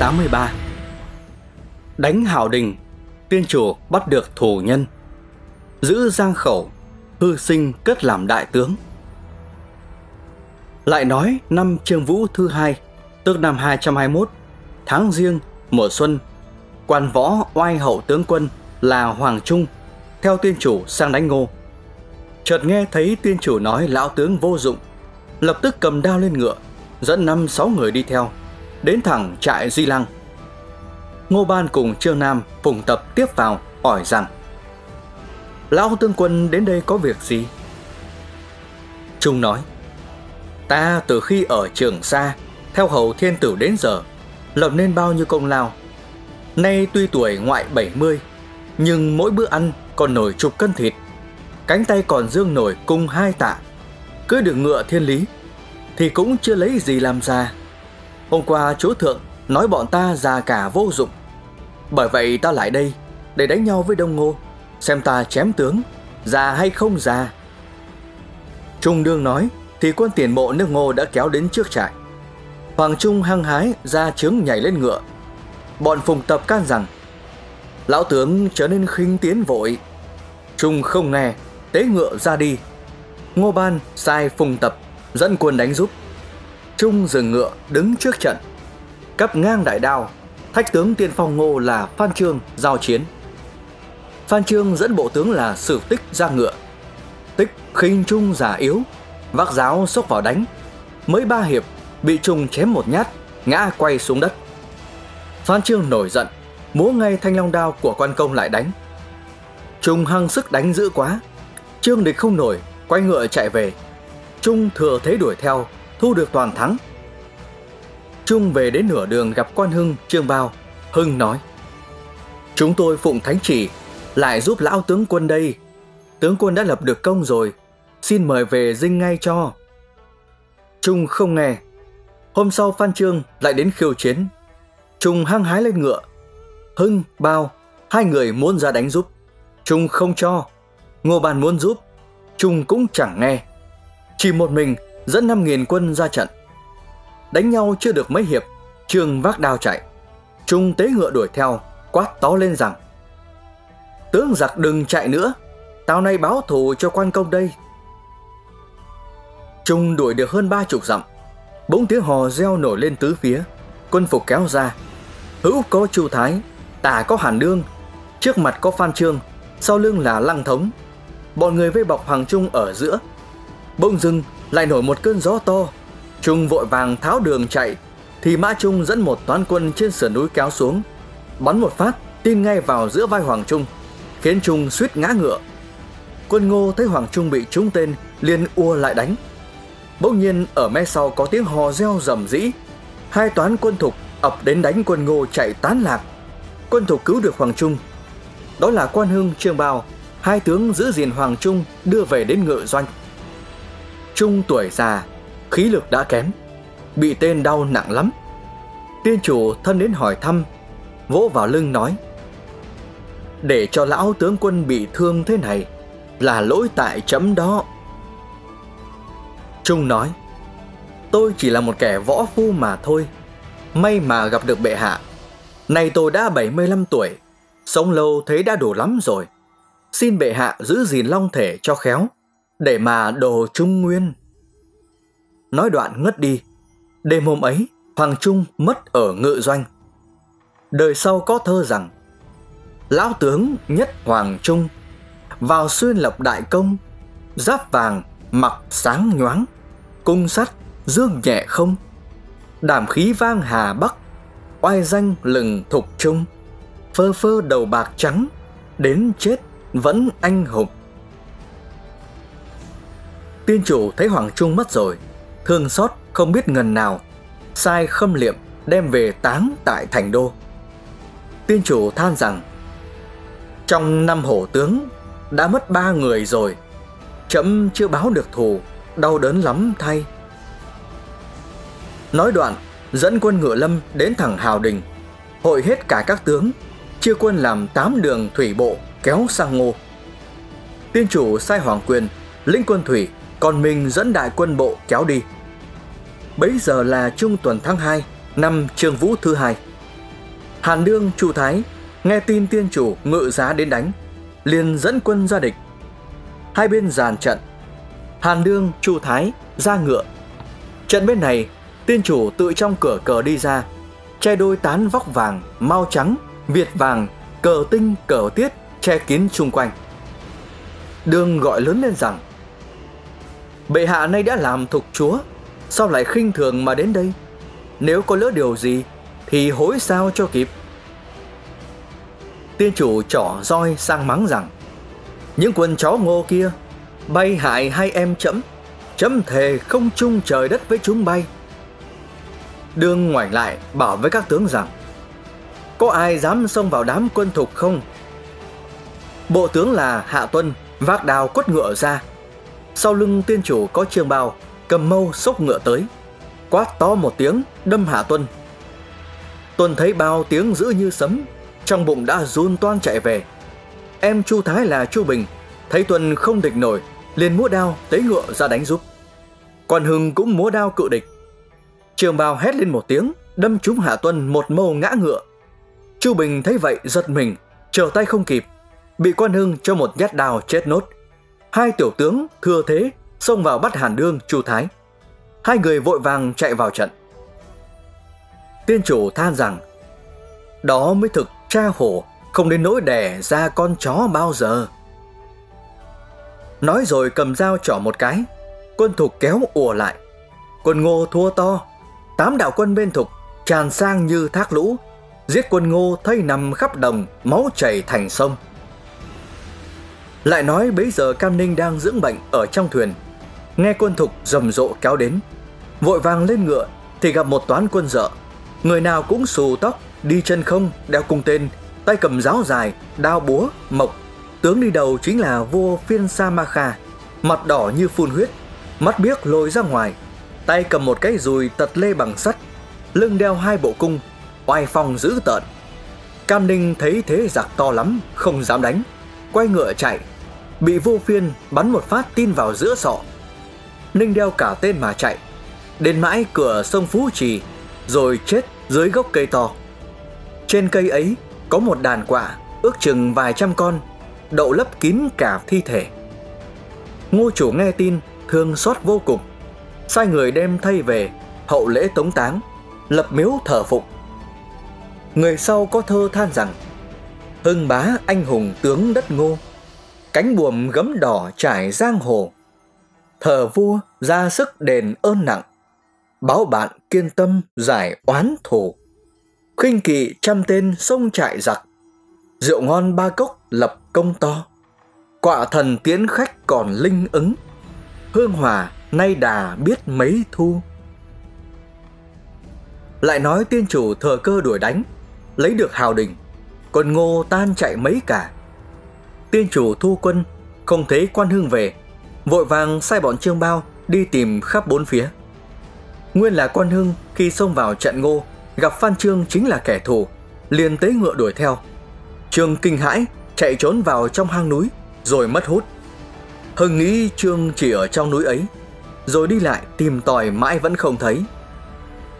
83. Đánh Hào Đình, tiên chủ bắt được thù nhân, giữ Giang Khẩu, hư sinh cất làm đại tướng. Lại nói năm Chương Vũ thứ hai, tức năm 221, tháng Giêng, mùa xuân, quan võ Oai hậu tướng quân là Hoàng Trung theo tiên chủ sang đánh Ngô. Chợt nghe thấy tiên chủ nói lão tướng vô dụng, lập tức cầm đao lên ngựa, dẫn 5-6 người đi theo, đến thẳng trại Di Lăng. Ngô Ban cùng Trương Nam Phùng tập tiếp vào, hỏi rằng: lão tướng quân đến đây có việc gì? Trung nói: ta từ khi ở Trường Sa theo hầu thiên tử đến giờ, lập nên bao nhiêu công lao. Nay tuy tuổi ngoại 70, nhưng mỗi bữa ăn còn nổi chục cân thịt, cánh tay còn dương nổi cung 2 tạ, cưỡi được ngựa thiên lý, thì cũng chưa lấy gì làm ra. Hôm qua chúa thượng nói bọn ta già cả vô dụng, bởi vậy ta lại đây để đánh nhau với Đông Ngô, xem ta chém tướng già hay không già. Trung Đương nói thì quân tiền bộ nước Ngô đã kéo đến trước trại. Hoàng Trung hăng hái ra trướng nhảy lên ngựa. Bọn Phùng tập can rằng: lão tướng trở nên khinh tiến vội. Trung không nghe, tế ngựa ra đi. Ngô Ban sai Phùng tập dẫn quân đánh giúp. Trung dừng ngựa đứng trước trận, cắp ngang đại đao, thách tướng tiên phong Ngô là Phan Trương giao chiến. Phan Trương dẫn bộ tướng là Sử Tích ra ngựa. Tích khinh Trung già yếu, vác giáo xốc vào đánh. Mới 3 hiệp bị Trung chém 1 nhát, ngã quay xuống đất. Phan Trương nổi giận, múa ngay thanh long đao của quan công lại đánh. Trung hăng sức đánh dữ quá, Trương địch không nổi, quay ngựa chạy về. Trung thừa thế đuổi theo, thu được toàn thắng. Trung về đến nửa đường gặp Quan Hưng, Trương Bao. Hưng nói: chúng tôi phụng thánh chỉ lại giúp lão tướng quân đây. Tướng quân đã lập được công rồi, xin mời về dinh ngay cho. Trung không nghe. Hôm sau Phan Trương lại đến khiêu chiến. Trung hăng hái lên ngựa. Hưng, Bao, 2 người muốn ra đánh giúp. Trung không cho. Ngô Ban muốn giúp, Trung cũng chẳng nghe. Chỉ một mình dẫn 5.000 quân ra trận. Đánh nhau chưa được mấy hiệp, Trương vác đao chạy. Trung tế ngựa đuổi theo, quát to lên rằng: tướng giặc đừng chạy nữa, tao nay báo thù cho quan công đây. Trung đuổi được hơn 30 dặm, bỗng tiếng hò reo nổi lên tứ phía. Quân phục kéo ra, hữu có Chu Thái, tả có Hàn Đương, trước mặt có Phan Trương, sau lưng là Lăng Thống. Bọn người vây bọc Hoàng Trung ở giữa. Bỗng dưng lại nổi một cơn gió to. Trung vội vàng tháo đường chạy, thì Mã Trung dẫn một toán quân trên sườn núi kéo xuống, bắn một phát tin ngay vào giữa vai Hoàng Trung, khiến Trung suýt ngã ngựa. Quân Ngô thấy Hoàng Trung bị trúng tên, liền ùa lại đánh. Bỗng nhiên ở mé sau có tiếng hò reo rầm rĩ. 2 toán quân thục ập đến đánh quân Ngô chạy tán lạc. Quân thục cứu được Hoàng Trung. Đó là Quan Hưng, Trương Bao, 2 tướng giữ gìn Hoàng Trung đưa về đến ngự doanh. Trung tuổi già, khí lực đã kém, bị tên đau nặng lắm. Tiên chủ thân đến hỏi thăm, vỗ vào lưng nói: để cho lão tướng quân bị thương thế này là lỗi tại chấm đó. Trung nói: tôi chỉ là một kẻ võ phu mà thôi, may mà gặp được bệ hạ. Nay tôi đã 75 tuổi, sống lâu thế đã đủ lắm rồi. Xin bệ hạ giữ gìn long thể cho khéo, để mà đồ trung nguyên. Nói đoạn ngất đi. Đêm hôm ấy, Hoàng Trung mất ở ngự doanh. Đời sau có thơ rằng: lão tướng nhất Hoàng Trung, vào xuyên lập đại công, giáp vàng mặc sáng nhoáng, cung sắt dương nhẹ không, đảm khí vang Hà Bắc, oai danh lừng thục trung, phơ phơ đầu bạc trắng, đến chết vẫn anh hùng. Tiên chủ thấy Hoàng Trung mất rồi, thương xót không biết ngần nào, sai Khâm Liệm đem về táng tại thành đô. Tiên chủ than rằng: trong 5 hổ tướng đã mất 3 người rồi, trẫm chưa báo được thù, đau đớn lắm thay. Nói đoạn dẫn quân ngựa lâm đến thẳng Hào Đình, hội hết cả các tướng, chia quân làm 8 đường thủy bộ kéo sang Ngô. Tiên chủ sai Hoàng Quyền lĩnh quân thủy, còn mình dẫn đại quân bộ kéo đi. Bấy giờ là trung tuần tháng 2 năm Chương Vũ thứ hai. Hàn Đương, Chu Thái nghe tin tiên chủ ngự giá đến đánh, liền dẫn quân ra địch. Hai bên dàn trận, Hàn Đương, Chu Thái ra ngựa. Trận bên này, tiên chủ tự trong cửa cờ đi ra, che đôi tán vóc vàng, mau trắng, việt vàng, cờ tinh, cờ tiết che kín xung quanh. Đương gọi lớn lên rằng: Bệ hạ nay đã làm thục chúa, sao lại khinh thường mà đến đây? Nếu có lỡ điều gì thì hối sao cho kịp. Tiên chủ trỏ roi sang mắng rằng: Những quân chó Ngô kia bay hại hai em chấm, chấm thề không chung trời đất với chúng bay. Đương ngoảnh lại bảo với các tướng rằng: Có ai dám xông vào đám quân thục không? Bộ tướng là Hạ Tuân vác đao quất ngựa ra, sau lưng tiên chủ có Trương Bao cầm mâu xốc ngựa tới, quát to một tiếng đâm Hạ Tuân. Tuân thấy Bao tiếng dữ như sấm, trong bụng đã run toan chạy về. Em Chu Thái là Chu Bình thấy Tuân không địch nổi, liền múa đao tới ngựa ra đánh giúp. Quan Hưng cũng múa đao cự địch. Trương Bao hét lên một tiếng, đâm trúng Hạ Tuân một mâu ngã ngựa. Chu Bình thấy vậy giật mình, trở tay không kịp, bị Quan Hưng cho một nhát đao chết nốt. Hai tiểu tướng thừa thế xông vào bắt Hàn Đương, Chu Thái. Hai người vội vàng chạy vào trận. Tiên chủ than rằng: Đó mới thực cha hổ, không đến nỗi đẻ ra con chó bao giờ. Nói rồi cầm dao chỏ một cái, quân thục kéo ùa lại. Quân Ngô thua to, 8 đạo quân bên thục tràn sang như thác lũ, giết quân Ngô thây nằm khắp đồng, máu chảy thành sông. Lại nói bấy giờ Cam Ninh đang dưỡng bệnh ở trong thuyền, nghe quân thục rầm rộ kéo đến, vội vàng lên ngựa thì gặp một toán quân dợ, người nào cũng xù tóc, đi chân không, đeo cung tên, tay cầm giáo dài, đao búa, mộc. Tướng đi đầu chính là vua Phiên Sa Ma Kha, mặt đỏ như phun huyết, mắt biếc lồi ra ngoài, tay cầm một cái dùi tật lê bằng sắt, lưng đeo hai bộ cung, oai phong dữ tợn. Cam Ninh thấy thế giặc to lắm, không dám đánh, quay ngựa chạy, bị vua Phiên bắn một phát tin vào giữa sọ. Ninh đeo cả tên mà chạy, đến mãi cửa sông Phú Trì, rồi chết dưới gốc cây to. Trên cây ấy có một đàn quạ, ước chừng vài trăm con, đậu lấp kín cả thi thể. Ngô chủ nghe tin thương xót vô cùng, sai người đem thay về, hậu lễ tống táng, lập miếu thờ phụng. Người sau có thơ than rằng: Hưng bá anh hùng tướng đất Ngô, cánh buồm gấm đỏ trải giang hồ. Thờ vua ra sức đền ơn nặng, báo bạn kiên tâm giải oán thù. Khinh kỵ trăm tên sông trại giặc, rượu ngon ba cốc lập công to. Quạ thần tiến khách còn linh ứng, hương hòa nay đà biết mấy thu. Lại nói tiên chủ thừa cơ đuổi đánh, lấy được Hào Đình, còn Ngô tan chạy mấy cả. Tiên chủ thu quân, không thấy Quan Hưng về, vội vàng sai bọn Trương Bao đi tìm khắp bốn phía. Nguyên là Quan Hưng khi xông vào trận Ngô gặp Phan Trương chính là kẻ thù, liền tế ngựa đuổi theo. Trương kinh hãi chạy trốn vào trong hang núi rồi mất hút. Hưng nghĩ Trương chỉ ở trong núi ấy, rồi đi lại tìm tòi mãi vẫn không thấy.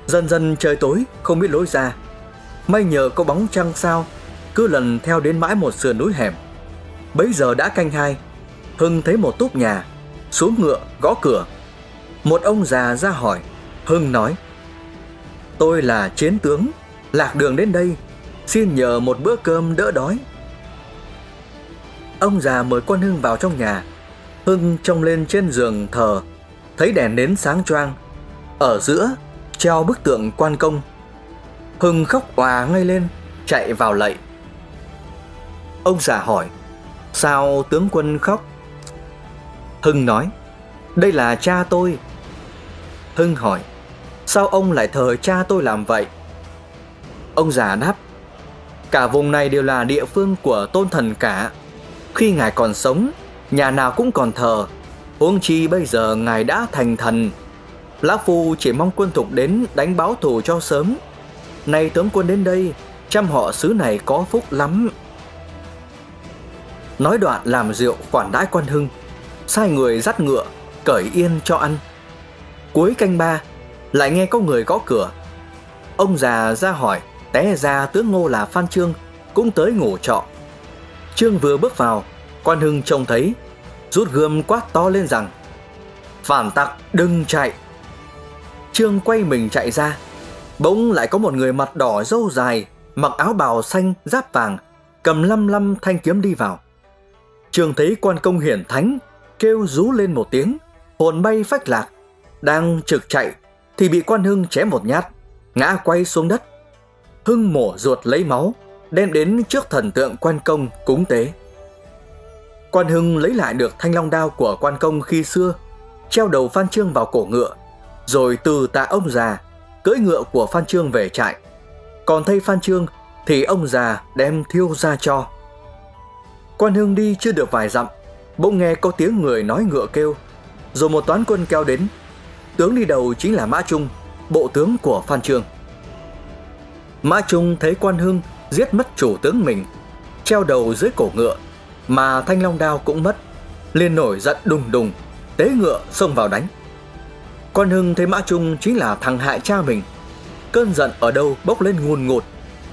Dần dần trời tối không biết lối ra, may nhờ có bóng trăng sao, cứ lần theo đến mãi một sườn núi hẻm. Bấy giờ đã canh hai, Hưng thấy một túp nhà, xuống ngựa gõ cửa. Một ông già ra hỏi, Hưng nói: Tôi là chiến tướng, lạc đường đến đây, xin nhờ một bữa cơm đỡ đói. Ông già mời Quan Hưng vào trong nhà. Hưng trông lên trên giường thờ, thấy đèn nến sáng choang, ở giữa treo bức tượng quan công. Hưng khóc òa ngay lên, chạy vào lạy. Ông già hỏi: Sao tướng quân khóc? Hưng nói: Đây là cha tôi. Hưng hỏi: Sao ông lại thờ cha tôi làm vậy? Ông già đáp: Cả vùng này đều là địa phương của tôn thần cả. Khi ngài còn sống, nhà nào cũng còn thờ, huống chi bây giờ ngài đã thành thần. Lão phu chỉ mong quân thục đến đánh báo thù cho sớm. Nay tướng quân đến đây, trăm họ xứ này có phúc lắm. Nói đoạn làm rượu khoản đãi Quan Hưng, sai người dắt ngựa cởi yên cho ăn. Cuối canh ba, lại nghe có người gõ cửa. Ông già ra hỏi té ra tướng Ngô là Phan Trương cũng tới ngủ trọ. Trương vừa bước vào, Quan Hưng trông thấy, rút gươm quát to lên rằng: "Phản tặc đừng chạy!" Trương quay mình chạy ra, bỗng lại có một người mặt đỏ râu dài, mặc áo bào xanh giáp vàng, cầm lăm lăm thanh kiếm đi vào. Trương thấy quan công hiển thánh, kêu rú lên một tiếng, hồn bay phách lạc. Đang trực chạy thì bị Quan Hưng chém một nhát, ngã quay xuống đất. Hưng mổ ruột lấy máu, đem đến trước thần tượng quan công cúng tế. Quan Hưng lấy lại được thanh long đao của quan công khi xưa, treo đầu Phan Trương vào cổ ngựa, rồi từ tạ ông già cưỡi ngựa của Phan Trương về trại. Còn thay Phan Trương thì ông già đem thiêu ra cho. Quan Hưng đi chưa được vài dặm, bỗng nghe có tiếng người nói ngựa kêu, rồi một toán quân kéo đến. Tướng đi đầu chính là Mã Trung, bộ tướng của Phan Trương. Mã Trung thấy Quan Hưng giết mất chủ tướng mình, treo đầu dưới cổ ngựa, mà thanh long đao cũng mất, liền nổi giận đùng đùng, tế ngựa xông vào đánh. Quan Hưng thấy Mã Trung chính là thằng hại cha mình, cơn giận ở đâu bốc lên ngùn ngụt,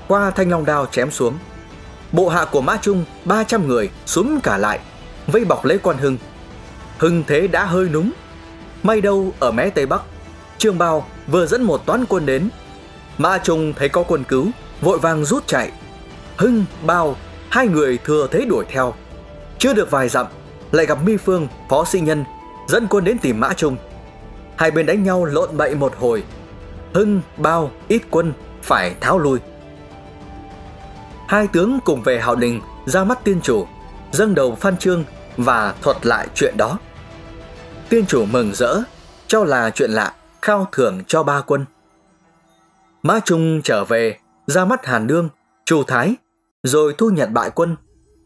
qua thanh long đao chém xuống. Bộ hạ của Mã Trung 300 người xúm cả lại, vây bọc lấy Quan Hưng. Hưng thế đã hơi núng, may đâu ở mé Tây Bắc, Trương Bao vừa dẫn một toán quân đến. Mã Trung thấy có quân cứu, vội vàng rút chạy. Hưng, Bao, hai người thừa thế đuổi theo. Chưa được vài dặm, lại gặp Mỹ Phương, Phó Sĩ Nhân, dẫn quân đến tìm Mã Trung. Hai bên đánh nhau lộn bậy một hồi, Hưng, Bao, ít quân phải tháo lui. Hai tướng cùng về Hào Đình ra mắt tiên chủ, dâng đầu Phan Trương và thuật lại chuyện đó. Tiên chủ mừng rỡ, cho là chuyện lạ, khao thưởng cho ba quân. Mã Trung trở về, ra mắt Hàn Đương, Chu Thái, rồi thu nhận bại quân,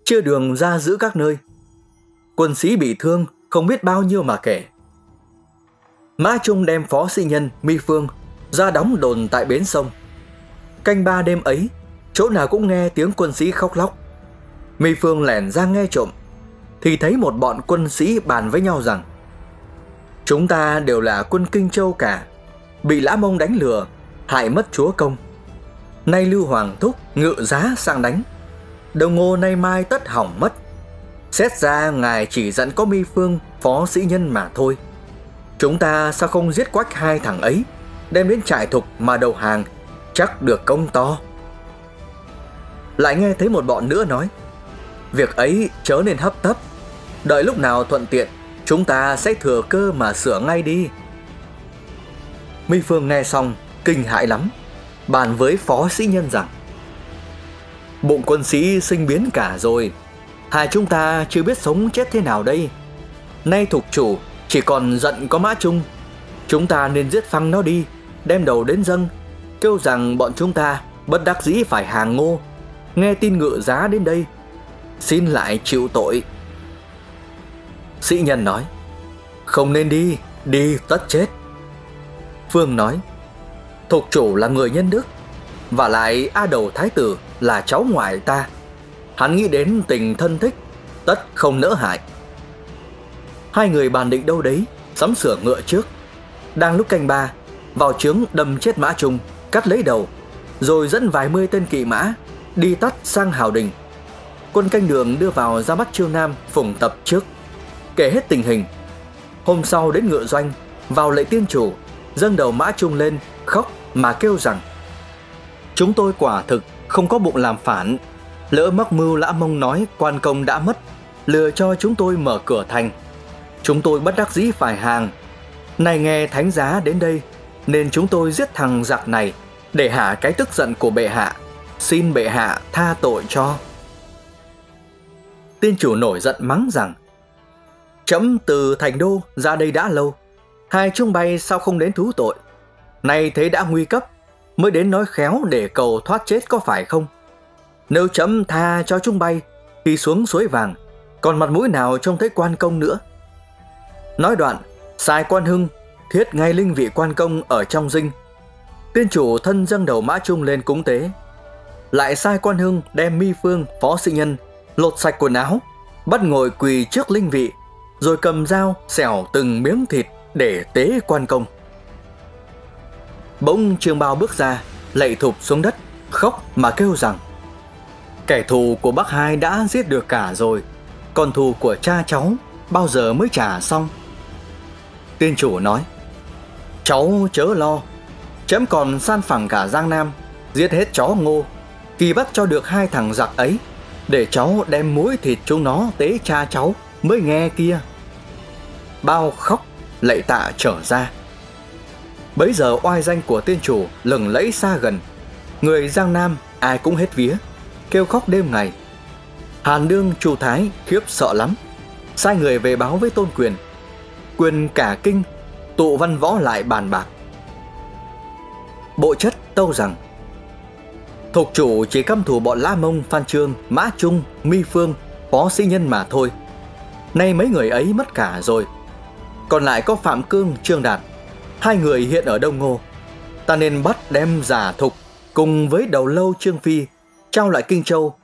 chia đường ra giữ các nơi. Quân sĩ bị thương không biết bao nhiêu mà kể. Mã Trung đem Phó Sĩ Nhân, Mỹ Phương ra đóng đồn tại bến sông. Canh ba đêm ấy, chỗ nào cũng nghe tiếng quân sĩ khóc lóc. Mỹ Phương lẻn ra nghe trộm, thì thấy một bọn quân sĩ bàn với nhau rằng: "Chúng ta đều là quân Kinh Châu cả, bị Lã Mông đánh lừa, hại mất chúa công. Nay Lưu Hoàng Thúc ngự giá sang đánh, đồng ngô nay mai tất hỏng mất. Xét ra ngài chỉ dẫn có Mỹ Phương, Phó Sĩ Nhân mà thôi. Chúng ta sao không giết quách hai thằng ấy, đem đến trại Thục mà đầu hàng, chắc được công to." Lại nghe thấy một bọn nữa nói: "Việc ấy chớ nên hấp tấp, đợi lúc nào thuận tiện chúng ta sẽ thừa cơ mà sửa ngay đi." Mỹ Phương nghe xong kinh hãi lắm, bàn với Phó Sĩ Nhân rằng: "Bụng quân sĩ sinh biến cả rồi, hai chúng ta chưa biết sống chết thế nào đây. Nay thục chủ chỉ còn giận có Mã Trung, chúng ta nên giết phăng nó đi, đem đầu đến dâng, kêu rằng bọn chúng ta bất đắc dĩ phải hàng Ngô, nghe tin ngựa giá đến đây, xin lại chịu tội." Sĩ Nhân nói: "Không nên đi, đi tất chết." Phương nói: "Thục chủ là người nhân đức, và lại A Đầu Thái Tử là cháu ngoại ta, hắn nghĩ đến tình thân thích, tất không nỡ hại." Hai người bàn định đâu đấy, sắm sửa ngựa trước. Đang lúc canh ba, vào trướng đâm chết Mã Trung, cắt lấy đầu, rồi dẫn vài mươi tên kỵ mã đi tắt sang Hào Đình. Quân canh đường đưa vào ra mắt Trương Nam Phùng tập trước, kể hết tình hình. Hôm sau đến ngựa doanh, vào lễ tiên chủ, dâng đầu Mã Trung lên, khóc mà kêu rằng: "Chúng tôi quả thực không có bụng làm phản, lỡ mắc mưu Lã Mông nói quan công đã mất, lừa cho chúng tôi mở cửa thành, chúng tôi bất đắc dĩ phải hàng. Nay nghe thánh giá đến đây, nên chúng tôi giết thằng giặc này để hạ cái tức giận của bệ hạ, xin bệ hạ tha tội cho." Tiên chủ nổi giận mắng rằng: "Trẫm từ thành đô ra đây đã lâu, hai chúng bay sao không đến thú tội? Nay thế đã nguy cấp, mới đến nói khéo để cầu thoát chết có phải không? Nếu trẫm tha cho chúng bay, thì xuống suối vàng, còn mặt mũi nào trông thấy quan công nữa." Nói đoạn, sai Quan Hưng thiết ngay linh vị quan công ở trong dinh. Tiên chủ thân dâng đầu Mã Trung lên cúng tế. Lại sai Quan Hưng đem Mỹ Phương, Phó Sĩ Nhân lột sạch quần áo, bắt ngồi quỳ trước linh vị, rồi cầm dao xẻo từng miếng thịt để tế quan công. Bỗng Trương Bao bước ra, lạy thụp xuống đất, khóc mà kêu rằng: kẻ thù của bác hai đã giết được cả rồi, còn thù của cha cháu bao giờ mới trả xong? Tiên chủ nói: cháu chớ lo, chém còn san phẳng cả Giang Nam, giết hết chó Ngô, kỳ bắt cho được hai thằng giặc ấy, để cháu đem muối thịt chúng nó tế cha cháu mới nghe kia. Bao khóc lạy tạ trở ra. Bấy giờ oai danh của tiên chủ lừng lẫy xa gần, người Giang Nam ai cũng hết vía, kêu khóc đêm ngày. Hàn Đương, Chu Thái khiếp sợ lắm, sai người về báo với Tôn Quyền. Quyền cả kinh, tụ văn võ lại bàn bạc. Bộ chất tâu rằng: thục chủ chỉ căm thù bọn Lã Mông, Phan Trương, Mã Trung, Mỹ Phương, Phó Sĩ Nhân mà thôi. Nay mấy người ấy mất cả rồi, còn lại có Phạm Cương, Trương Đạt, hai người hiện ở Đông Ngô. Ta nên bắt đem giả thục cùng với đầu lâu Trương Phi trao lại Kinh Châu,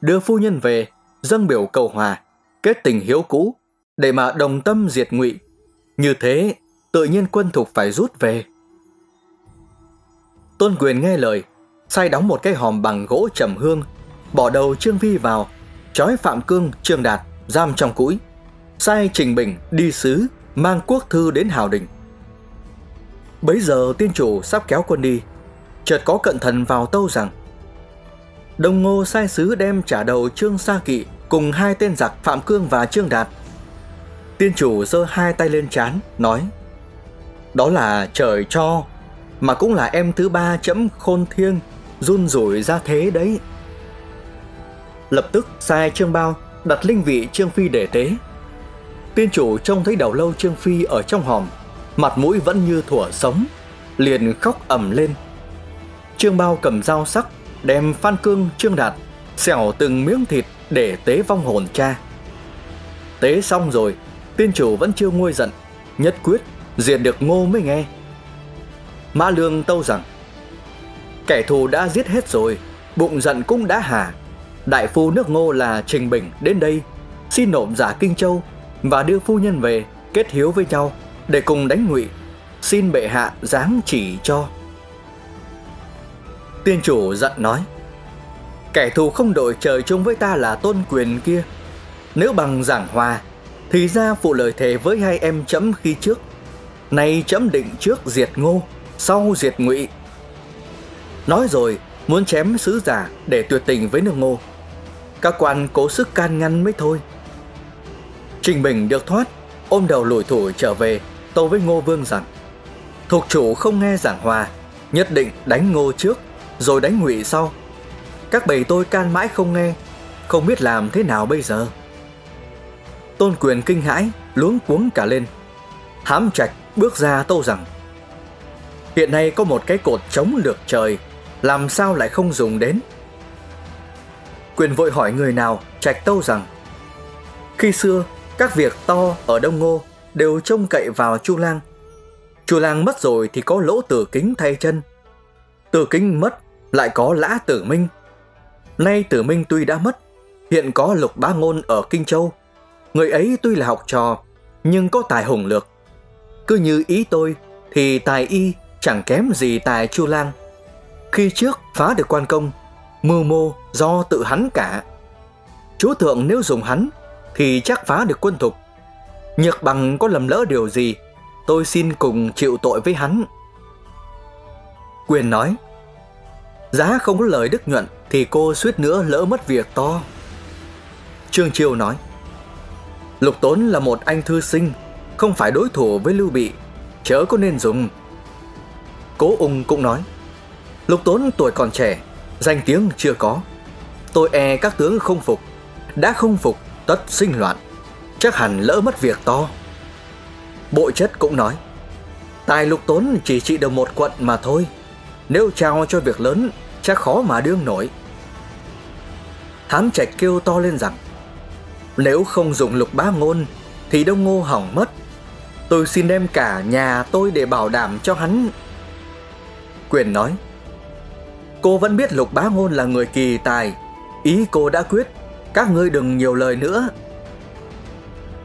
đưa phu nhân về dâng biểu cầu hòa, kết tình hiếu cũ, để mà đồng tâm diệt ngụy. Như thế tự nhiên quân thục phải rút về. Tôn Quyền nghe lời, sai đóng một cái hòm bằng gỗ trầm hương, bỏ đầu Trương Phi vào, trói Phạm Cương, Trương Đạt giam trong cũi. Sai Trình Bình đi sứ mang quốc thư đến Hào Đình. Bấy giờ tiên chủ sắp kéo quân đi, chợt có cận thần vào tâu rằng: Đông Ngô sai sứ đem trả đầu Trương Sa Kỵ cùng hai tên giặc Phạm Cương và Trương Đạt. Tiên chủ giơ hai tay lên trán nói: đó là trời cho, mà cũng là em thứ ba chấm khôn thiêng run rủi ra thế đấy. Lập tức sai Trương Bao đặt linh vị Trương Phi để tế. Tiên chủ trông thấy đầu lâu Trương Phi ở trong hòm, mặt mũi vẫn như thuở sống, liền khóc ầm lên. Trương Bao cầm dao sắc đem Phan Cương, Trương Đạt xẻo từng miếng thịt để tế vong hồn cha. Tế xong rồi, tiên chủ vẫn chưa nguôi giận, nhất quyết diệt được Ngô mới nghe. Mã Lương tâu rằng: kẻ thù đã giết hết rồi, bụng giận cũng đã hả. Đại phu nước Ngô là Trình Bình đến đây, xin nộp giả Kinh Châu và đưa phu nhân về kết hiếu với nhau để cùng đánh ngụy. Xin bệ hạ giáng chỉ cho. Tiên chủ giận nói: kẻ thù không đội trời chung với ta là Tôn Quyền kia. Nếu bằng giảng hòa, thì ra phụ lời thề với hai em chấm khi trước. Nay chấm định trước diệt Ngô, sau diệt ngụy. Nói rồi muốn chém sứ giả để tuyệt tình với nước Ngô. Các quan cố sức can ngăn mới thôi. Trình Bình được thoát, ôm đầu lủi thủi trở về, tâu với Ngô Vương rằng: thục chủ không nghe giảng hòa, nhất định đánh Ngô trước rồi đánh ngụy sau. Các bầy tôi can mãi không nghe, không biết làm thế nào bây giờ. Tôn Quyền kinh hãi, luống cuống cả lên. Hám Trạch bước ra tâu rằng: hiện nay có một cái cột chống lược trời, làm sao lại không dùng đến? Quyền vội hỏi người nào. Trạch tâu rằng: khi xưa các việc to ở Đông Ngô đều trông cậy vào Chu Lang. Chu Lang mất rồi thì có Lỗ Tử Kính thay chân, Tử Kính mất lại có Lã Tử Minh. Nay Tử Minh tuy đã mất, hiện có Lục Ba Ngôn ở Kinh Châu. Người ấy tuy là học trò, nhưng có tài hùng lược. Cứ như ý tôi thì tài y chẳng kém gì tài Chu Lang. Khi trước phá được Quan Công, mưu mô do tự hắn cả. Chúa thượng nếu dùng hắn thì chắc phá được quân thục. Nhược bằng có lầm lỡ điều gì, tôi xin cùng chịu tội với hắn. Quyền nói: giá không có lời đức nhuận thì cô suýt nữa lỡ mất việc to. Trương Chiêu nói: Lục Tốn là một anh thư sinh, không phải đối thủ với Lưu Bị, chớ có nên dùng. Cố Ung cũng nói: Lục Tốn tuổi còn trẻ, danh tiếng chưa có, tôi e các tướng không phục, đã không phục tất sinh loạn, chắc hẳn lỡ mất việc to. Bộ chất cũng nói: tài Lục Tốn chỉ trị được một quận mà thôi, nếu trao cho việc lớn chắc khó mà đương nổi. Hán Trạch kêu to lên rằng: nếu không dùng Lục Bá Ngôn thì Đông Ngô hỏng mất. Tôi xin đem cả nhà tôi để bảo đảm cho hắn. Quyền nói: cô vẫn biết Lục Bá Ngôn là người kỳ tài, ý cô đã quyết, các ngươi đừng nhiều lời nữa.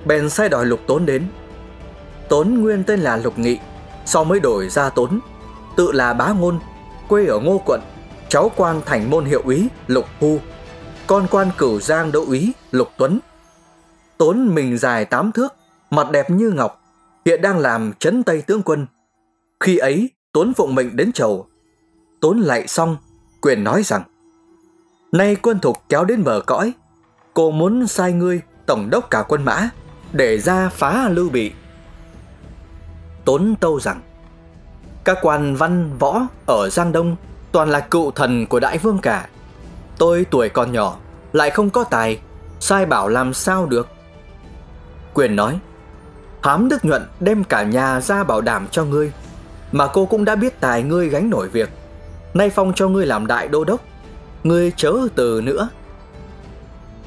Bèn sai đòi Lục Tốn đến. Tốn nguyên tên là Lục Nghị, sau mới đổi ra Tốn, tự là Bá Ngôn, quê ở Ngô quận, cháu quan Thành Môn hiệu úy Lục Hu, con quan Cửu Giang đô úy Lục Tuấn. Tốn mình dài 8 thước, mặt đẹp như ngọc, hiện đang làm trấn Tây tướng quân. Khi ấy Tốn phụng mệnh đến chầu. Tốn lạy xong, quyền nói rằng: Nay quân thục kéo đến bờ cõi, cô muốn sai ngươi tổng đốc cả quân mã để ra phá Lưu Bị. Tốn tâu rằng: Các quan văn võ ở Giang Đông toàn là cựu thần của đại vương cả, tôi tuổi còn nhỏ, lại không có tài, sai bảo làm sao được. Quyền nói: Hám Đức Nhuận đem cả nhà ra bảo đảm cho ngươi, mà cô cũng đã biết tài ngươi gánh nổi việc, nay phong cho ngươi làm đại đô đốc, ngươi chớ từ nữa.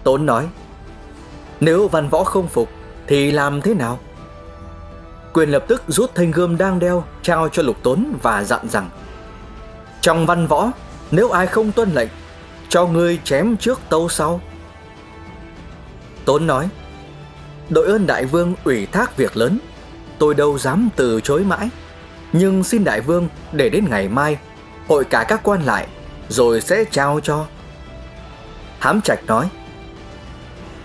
Tốn nói: Nếu văn võ không phục thì làm thế nào? Quyền lập tức rút thanh gươm đang đeo trao cho Lục Tốn và dặn rằng: Trong văn võ, nếu ai không tuân lệnh, cho ngươi chém trước tâu sau. Tốn nói: Đội ơn đại vương ủy thác việc lớn, tôi đâu dám từ chối mãi, nhưng xin đại vương để đến ngày mai hội cả các quan lại rồi sẽ trao cho. Hám Trạch nói: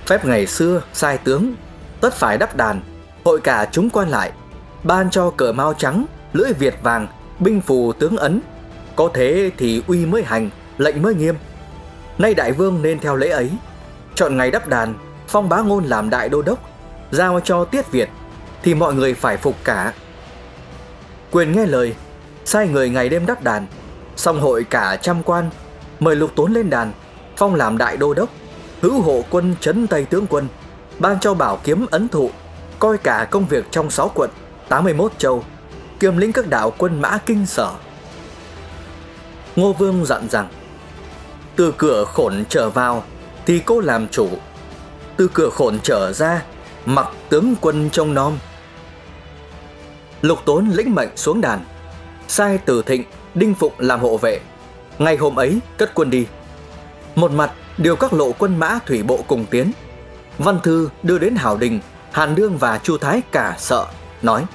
Phép ngày xưa sai tướng tất phải đắp đàn, hội cả chúng quan lại, ban cho cờ mao trắng, lưỡi Việt vàng, binh phù tướng ấn, có thế thì uy mới hành, lệnh mới nghiêm. Nay đại vương nên theo lễ ấy, chọn ngày đắp đàn, phong Bá Ngôn làm đại đô đốc, giao cho Tiết Việt, thì mọi người phải phục cả. Quyền nghe lời, sai người ngày đêm đắp đàn, xong hội cả 100 quan, mời Lục Tốn lên đàn, phong làm đại đô đốc, hữu hộ quân trấn Tây tướng quân, ban cho bảo kiếm ấn thụ, coi cả công việc trong 6 quận, 81 châu, kiêm lĩnh các đạo quân mã kinh sở. Ngô Vương dặn rằng: Từ cửa khổn trở vào thì cô làm chủ, từ cửa khổn trở ra mặc tướng quân trông nom. Lục Tốn lĩnh mệnh xuống đàn, sai Từ Thịnh, Đinh Phụng làm hộ vệ. Ngày hôm ấy cất quân đi. Một mặt điều các lộ quân mã thủy bộ cùng tiến. Văn thư đưa đến Hào Đình, Hàn Đương và Chu Thái cả sợ, nói: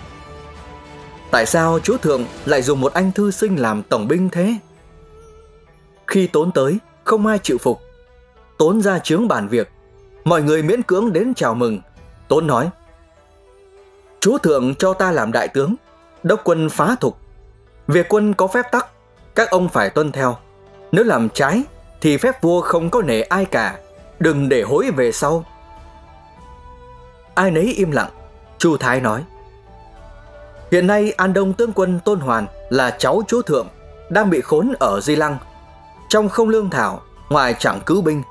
Tại sao chúa thượng lại dùng một anh thư sinh làm tổng binh thế? Khi Tốn tới, không ai chịu phục. Tốn ra chướng bàn việc, mọi người miễn cưỡng đến chào mừng. Tốn nói: Chúa thượng cho ta làm đại tướng, đốc quân phá thục. Việc quân có phép tắc, các ông phải tuân theo. Nếu làm trái thì phép vua không có nể ai cả, đừng để hối về sau. Ai nấy im lặng. Chu Thái nói: Hiện nay An Đông tướng quân Tôn Hoàn là cháu chúa thượng, đang bị khốn ở Di Lăng, trong không lương thảo, ngoài chẳng cứu binh.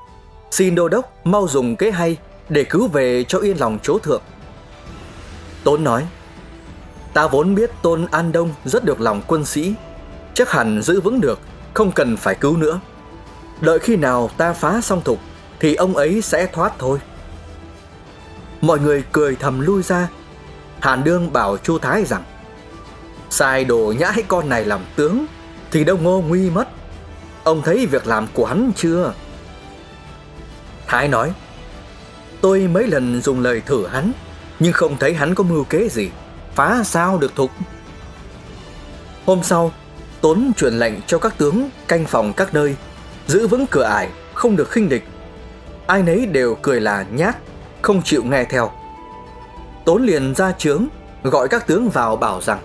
Xin đô đốc mau dùng kế hay để cứu về cho yên lòng chúa thượng. Tốn nói: Ta vốn biết Tôn An Đông rất được lòng quân sĩ, chắc hẳn giữ vững được, không cần phải cứu nữa. Đợi khi nào ta phá xong thục thì ông ấy sẽ thoát thôi. Mọi người cười thầm lui ra. Hàn Đương bảo Chu Thái rằng: Sai đồ nhãi con này làm tướng thì Đông Ngô nguy mất, ông thấy việc làm của hắn chưa? Thái nói: Tôi mấy lần dùng lời thử hắn, nhưng không thấy hắn có mưu kế gì, phá sao được thục. Hôm sau, Tốn truyền lệnh cho các tướng canh phòng các nơi, giữ vững cửa ải, không được khinh địch. Ai nấy đều cười là nhát, không chịu nghe theo. Tốn liền ra trướng, gọi các tướng vào bảo rằng: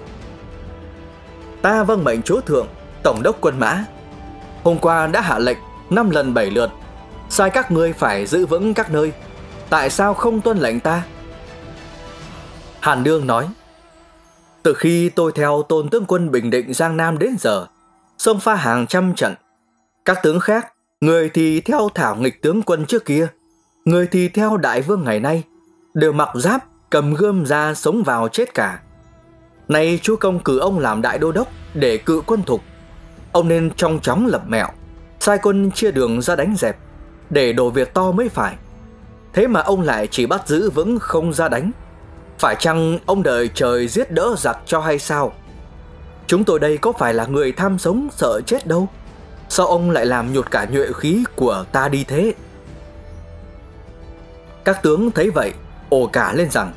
Ta vâng mệnh chúa thượng, tổng đốc quân mã, hôm qua đã hạ lệnh 5 lần 7 lượt, sai các ngươi phải giữ vững các nơi, tại sao không tuân lệnh ta? Hàn Đương nói: Từ khi tôi theo Tôn tướng quân bình định Giang Nam đến giờ, xông pha hàng trăm trận. Các tướng khác, người thì theo Thảo Nghịch tướng quân trước kia, người thì theo đại vương ngày nay, đều mặc giáp cầm gươm ra sống vào chết cả. Nay chúa công cử ông làm đại đô đốc để cự quân thục, ông nên trong chóng lập mẹo, sai quân chia đường ra đánh dẹp, để đồ việc to mới phải. Thế mà ông lại chỉ bắt giữ vững không ra đánh, phải chăng ông đợi trời giết đỡ giặc cho hay sao? Chúng tôi đây có phải là người tham sống sợ chết đâu, sao ông lại làm nhụt cả nhuệ khí của ta đi thế? Các tướng thấy vậy ồ cả lên rằng: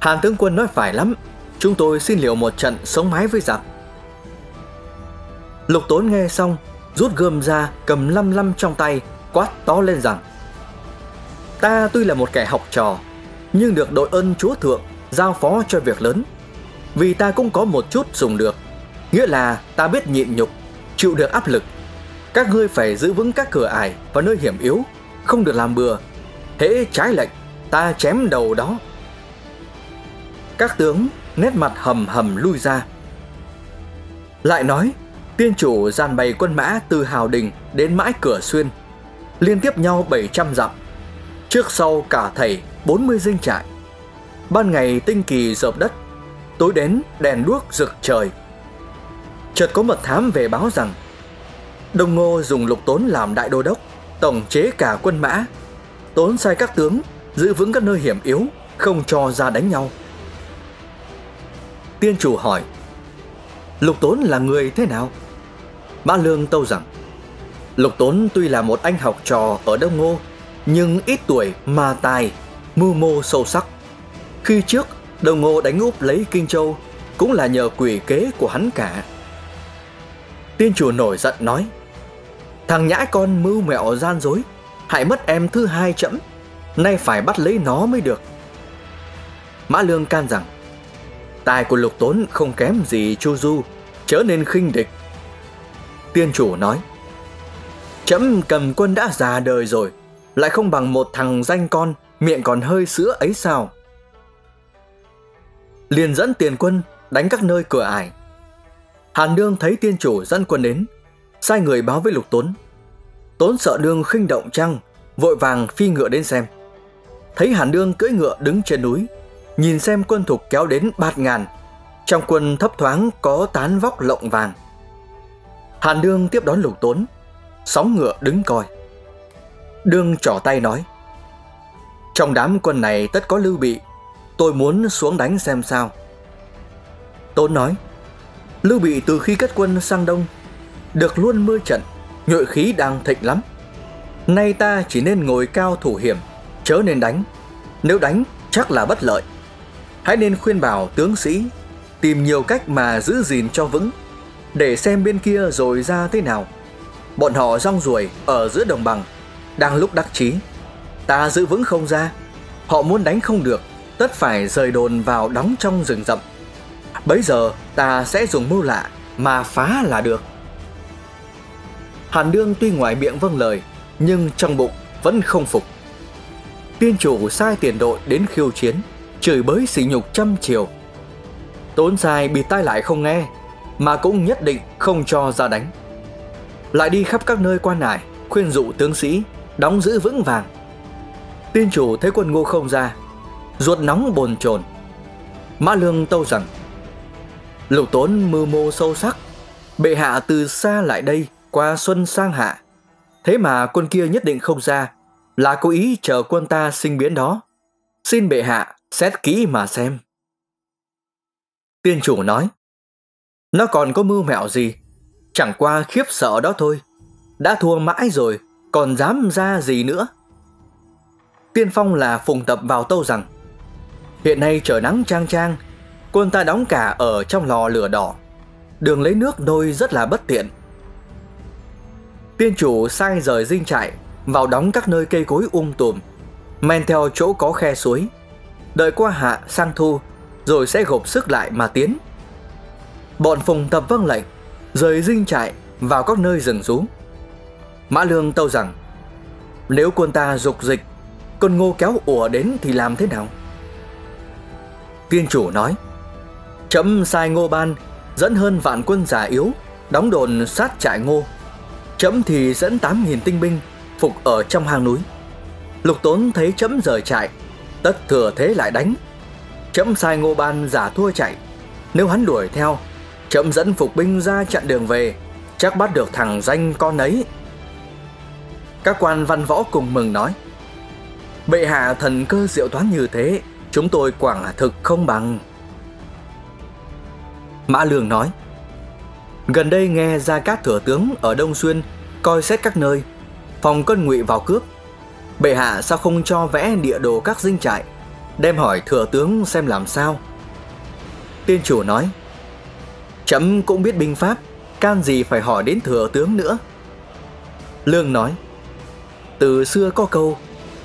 Hàn tướng quân nói phải lắm, chúng tôi xin liều một trận sống mái với giặc. Lục Tốn nghe xong rút gươm ra cầm lăm lăm trong tay, quát to lên rằng: Ta tuy là một kẻ học trò, nhưng được đội ơn Chúa Thượng giao phó cho việc lớn, vì ta cũng có một chút dùng được, nghĩa là ta biết nhịn nhục, chịu được áp lực. Các ngươi phải giữ vững các cửa ải và nơi hiểm yếu, không được làm bừa. Hễ trái lệnh, ta chém đầu đó. Các tướng nét mặt hầm hầm lui ra. Lại nói, tiên chủ dàn bày quân mã từ Hào Đình đến mãi Cửa Xuyên, liên tiếp nhau 700 dặm, trước sau cả thầy 40 dinh trại. Ban ngày tinh kỳ dợp đất, tối đến đèn đuốc rực trời. Chợt có mật thám về báo rằng Đông Ngô dùng Lục Tốn làm đại đô đốc, tổng chế cả quân mã. Tốn sai các tướng giữ vững các nơi hiểm yếu, không cho ra đánh nhau. Tiên chủ hỏi: Lục Tốn là người thế nào? Mã Lương tâu rằng: Lục Tốn tuy là một anh học trò ở Đông Ngô, nhưng ít tuổi mà tài, mưu mô sâu sắc. Khi trước Đông Ngô đánh úp lấy Kinh Châu cũng là nhờ quỷ kế của hắn cả. Tiên chủ nổi giận nói: Thằng nhãi con mưu mẹo gian dối, hại mất em thứ hai chẫm, nay phải bắt lấy nó mới được. Mã Lương can rằng: Tài của Lục Tốn không kém gì Chu Du, chớ nên khinh địch. Tiên chủ nói: Chấm cầm quân đã già đời rồi, lại không bằng một thằng danh con, miệng còn hơi sữa ấy sao? Liền dẫn tiền quân đánh các nơi cửa ải. Hàn Đương thấy tiên chủ dẫn quân đến, sai người báo với Lục Tốn. Tốn sợ Đương khinh động chăng, vội vàng phi ngựa đến xem. Thấy Hàn Đương cưỡi ngựa đứng trên núi, nhìn xem quân thục kéo đến 3000, trong quân thấp thoáng có tán vóc lộng vàng. Hàn Đương tiếp đón Lục Tốn, sóng ngựa đứng coi. Đương trỏ tay nói: Trong đám quân này tất có Lưu Bị, tôi muốn xuống đánh xem sao. Tốn nói: Lưu Bị từ khi cất quân sang Đông, được luôn 10 trận, nhuệ khí đang thịnh lắm. Nay ta chỉ nên ngồi cao thủ hiểm, chớ nên đánh. Nếu đánh chắc là bất lợi. Hãy nên khuyên bảo tướng sĩ tìm nhiều cách mà giữ gìn cho vững, để xem bên kia rồi ra thế nào. Bọn họ rong ruổi ở giữa đồng bằng, đang lúc đắc chí. Ta giữ vững không ra, họ muốn đánh không được, tất phải rời đồn vào đóng trong rừng rậm. Bấy giờ ta sẽ dùng mưu lạ mà phá là được. Hàn Đương tuy ngoài miệng vâng lời, nhưng trong bụng vẫn không phục. Tiên chủ sai tiền đội đến khiêu chiến, chửi bới sỉ nhục trăm chiều. Tốn sai bịt tai lại không nghe, mà cũng nhất định không cho ra đánh. Lại đi khắp các nơi quan ải, khuyên dụ tướng sĩ đóng giữ vững vàng. Tiên chủ thấy quân Ngô không ra, ruột nóng bồn chồn. Mã Lương tâu rằng: Lục Tốn mưu mô sâu sắc, bệ hạ từ xa lại đây, qua xuân sang hạ, thế mà quân kia nhất định không ra, là cố ý chờ quân ta sinh biến đó. Xin bệ hạ xét kỹ mà xem. Tiên chủ nói: Nó còn có mưu mẹo gì, chẳng qua khiếp sợ đó thôi. Đã thua mãi rồi, còn dám ra gì nữa. Tiên phong là Phùng Tập vào tâu rằng: Hiện nay trời nắng chang chang, quân ta đóng cả ở trong lò lửa đỏ, đường lấy nước nôi rất là bất tiện. Tiên chủ sai rời dinh trại vào đóng các nơi cây cối tùm, men theo chỗ có khe suối, đợi qua hạ sang thu rồi sẽ gộp sức lại mà tiến. Bọn Phùng Tập vâng lệnh, rời dinh trại vào các nơi rừng rú. Mã Lương tâu rằng: Nếu quân ta dục dịch, quân Ngô kéo ùa đến thì làm thế nào? Tiên chủ nói: Trẫm sai Ngô Ban dẫn hơn vạn quân già yếu đóng đồn sát trại Ngô. Trẫm thì dẫn 8000 tinh binh phục ở trong hang núi. Lục Tốn thấy trẫm rời trại, tất thừa thế lại đánh. Trẫm sai Ngô Ban giả thua chạy, nếu hắn đuổi theo, trẫm dẫn phục binh ra chặn đường về, chắc bắt được thằng danh con ấy. Các quan văn võ cùng mừng nói: Bệ hạ thần cơ diệu toán như thế, chúng tôi quả thực không bằng. Mã Lương nói: Gần đây nghe Gia Cát thừa tướng ở Đông Xuyên coi xét các nơi, phòng quân ngụy vào cướp. Bệ hạ sao không cho vẽ địa đồ các dinh trại, đem hỏi thừa tướng xem làm sao? Tiên chủ nói: Trẫm cũng biết binh pháp, can gì phải hỏi đến thừa tướng nữa. Lương nói: từ xưa có câu,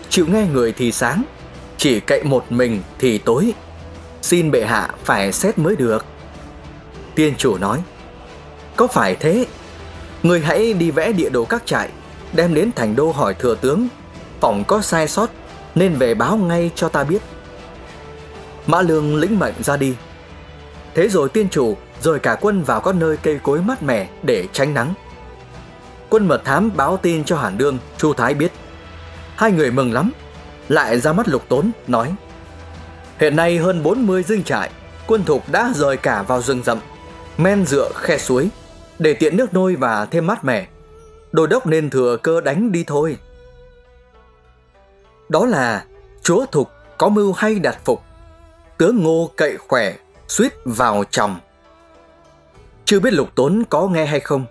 chịu nghe người thì sáng, chỉ cậy một mình thì tối, xin bệ hạ phải xét mới được. Tiên chủ nói: có phải thế, người hãy đi vẽ địa đồ các trại, đem đến thành đô hỏi thừa tướng, phỏng có sai sót nên về báo ngay cho ta biết. Mã Lương lĩnh mệnh ra đi. Thế rồi tiên chủ rồi cả quân vào các nơi cây cối mát mẻ để tránh nắng. Quân mật thám báo tin cho Hàn Đương, Chu Thái biết. Hai người mừng lắm, lại ra mắt Lục Tốn nói: hiện nay hơn 40 dinh trại, quân thục đã rời cả vào rừng rậm, men dựa khe suối, để tiện nước nôi và thêm mát mẻ. Đô đốc nên thừa cơ đánh đi thôi. Đó là chúa Thục có mưu hay đặt phục, tướng Ngô cậy khỏe suýt vào chồng. Chưa biết Lục Tốn có nghe hay không,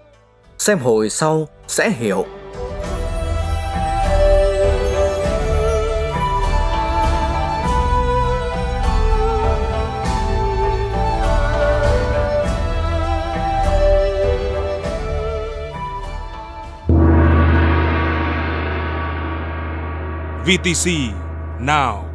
xem hồi sau sẽ hiểu. VTC Now.